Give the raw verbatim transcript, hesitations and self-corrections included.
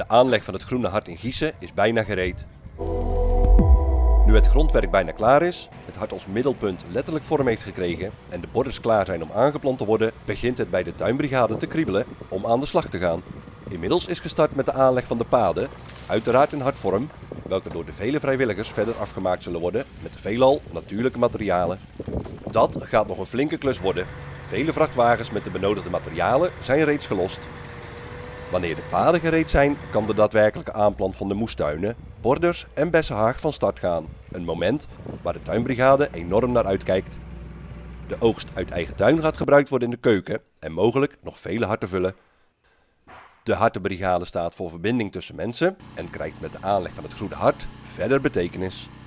De aanleg van het Groene Hart in Giessen is bijna gereed. Nu het grondwerk bijna klaar is, het hart als middelpunt letterlijk vorm heeft gekregen en de borders klaar zijn om aangeplant te worden, begint het bij de tuinbrigade te kriebelen om aan de slag te gaan. Inmiddels is gestart met de aanleg van de paden, uiteraard in hartvorm, welke door de vele vrijwilligers verder afgemaakt zullen worden met veelal natuurlijke materialen. Dat gaat nog een flinke klus worden. Vele vrachtwagens met de benodigde materialen zijn reeds gelost. Wanneer de paden gereed zijn, kan de daadwerkelijke aanplant van de moestuinen, borders en bessenhaag van start gaan. Een moment waar de tuinbrigade enorm naar uitkijkt. De oogst uit eigen tuin gaat gebruikt worden in de keuken en mogelijk nog vele harten vullen. De hartenbrigade staat voor verbinding tussen mensen en krijgt met de aanleg van het Groene Hart verder betekenis.